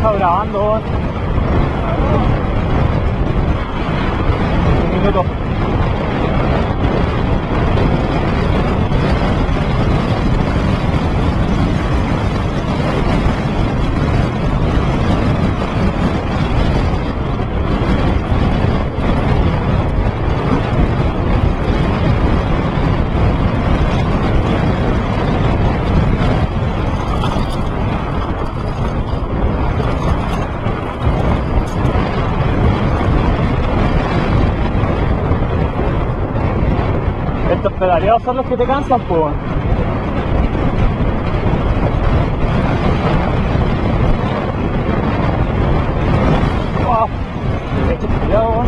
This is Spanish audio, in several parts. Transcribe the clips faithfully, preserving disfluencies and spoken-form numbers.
estado grabando. Un minuto. Estos pedaleos son los que te cansan, pues. ¡Wow! ¡Qué chiquillado!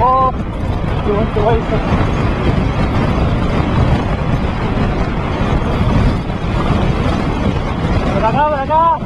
Oh, you went the way. Por acá, por acá.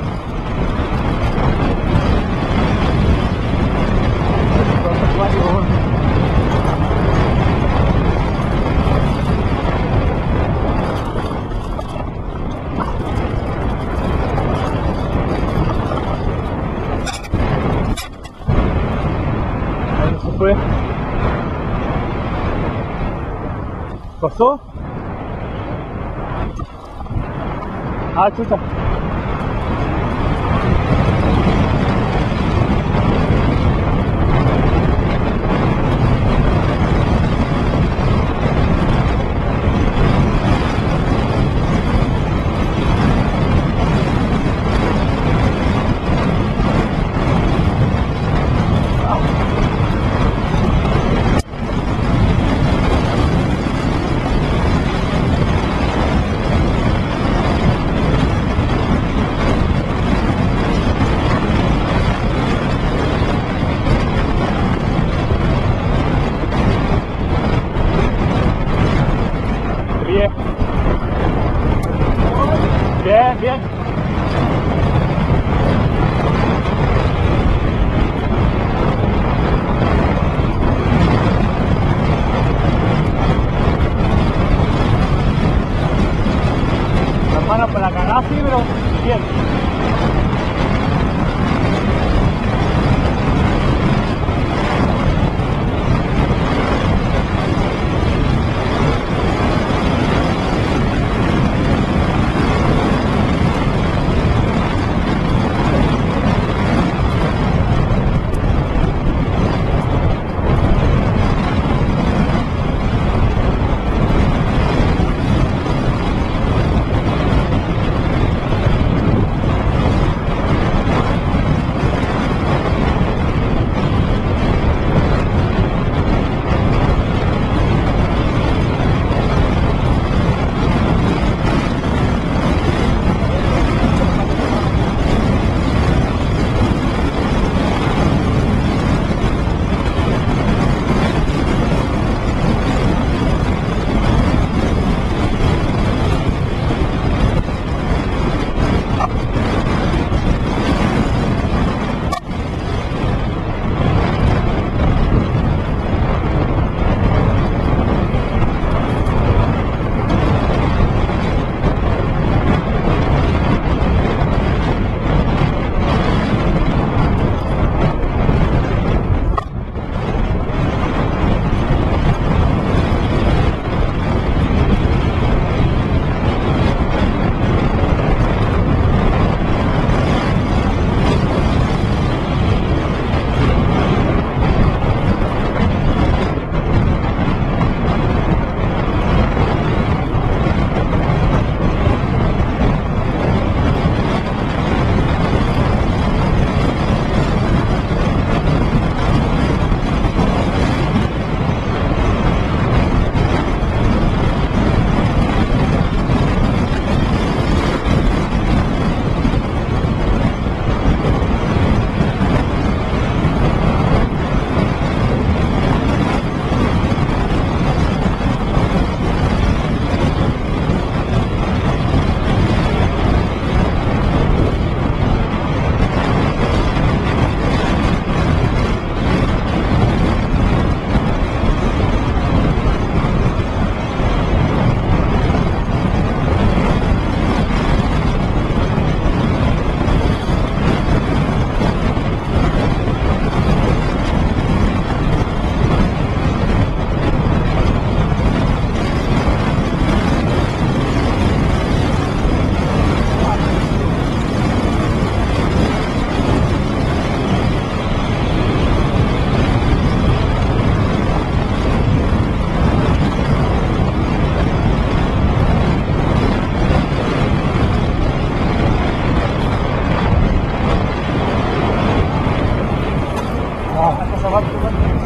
¿Pasó? Ah, chuta.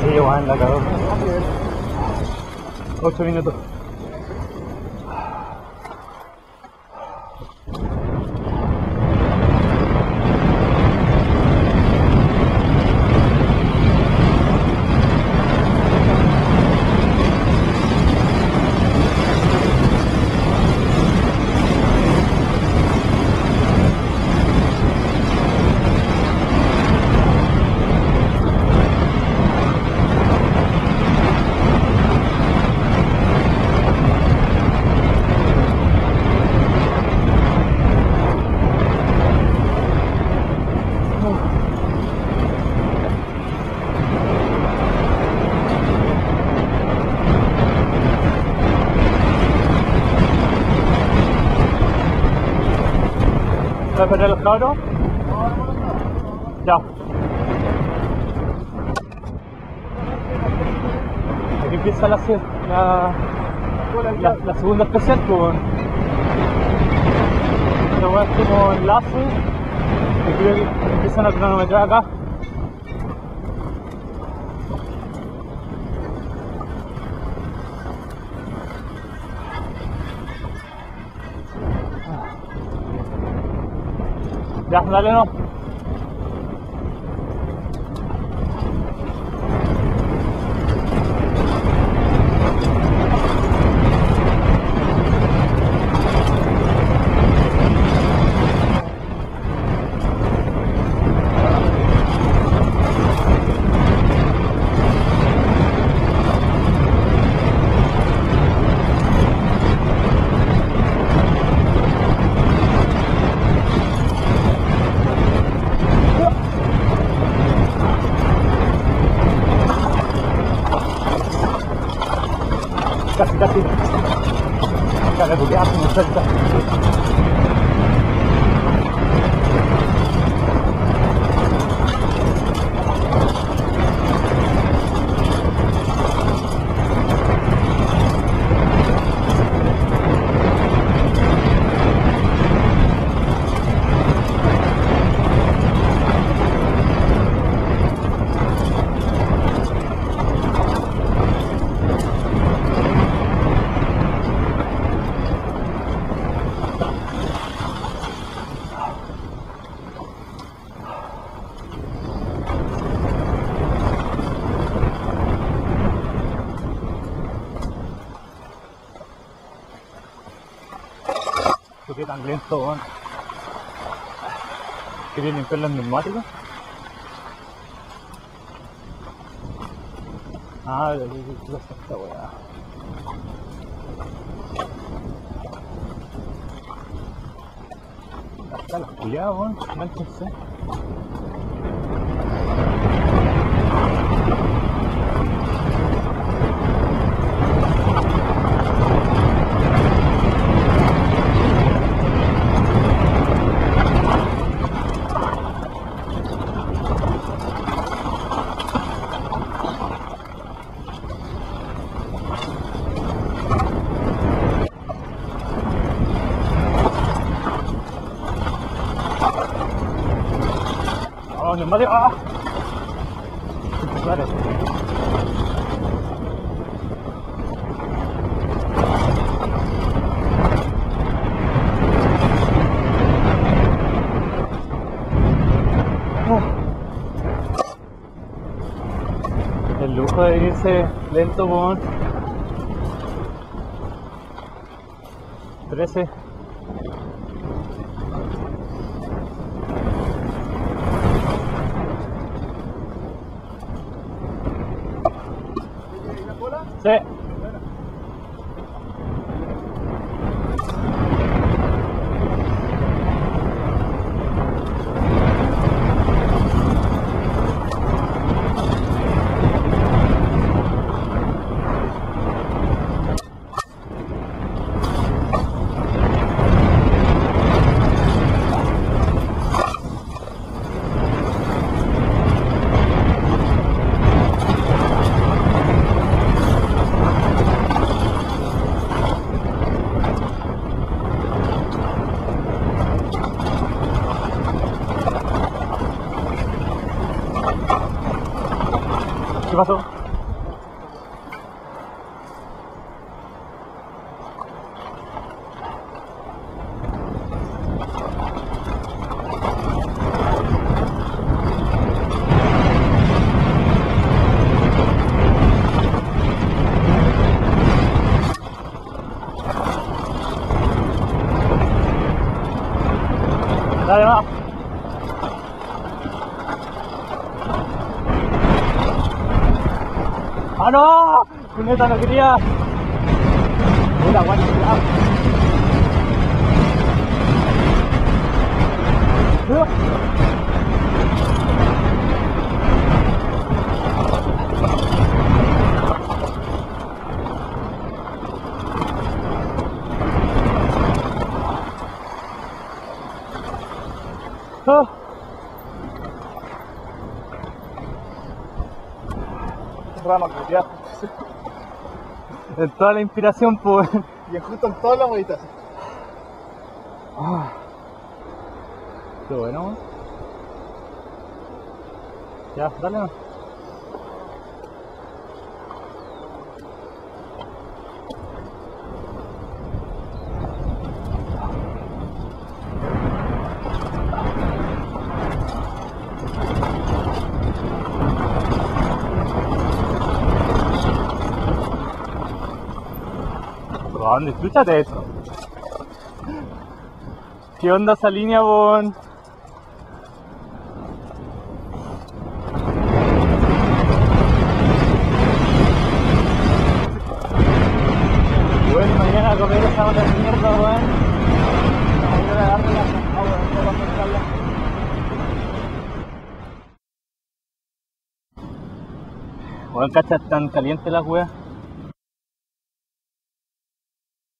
Sí, Juan, la cagó. Ocho minutos. ¿Puedes perder los cabros? Ya. Aquí empieza la, la, la, la segunda especial con... Pero bueno, estoy con enlace. Aquí creo que empiezan a cronometrar acá. Ya, dale, no. Casi, casi. Acá recuperamos una suelta. Qué tan lento, weón. Quería limpiar los neumáticos. Ah, pero qué cosa esta weá. Hasta las culiadas, weón. Mántense. Vale, ah, claro. Oh. El lujo de irse lento con trece. Sí. ¿Qué pasó? ¡Ah, no! ¡Puñeta, no quería! ¡Hola, guay! ¡Ah! Rama que en toda la inspiración, pues. Y justo en todas las bolitas. Ah. Qué bueno. Ya, dale más. ¿Dónde? Escúchate esto. ¿Qué onda esa línea, bon? Bueno, mañana a comer esa otra mierda, weón. Mañana a darle la agua, no vamos a entrarla. Weón, cachas, tan caliente las weas.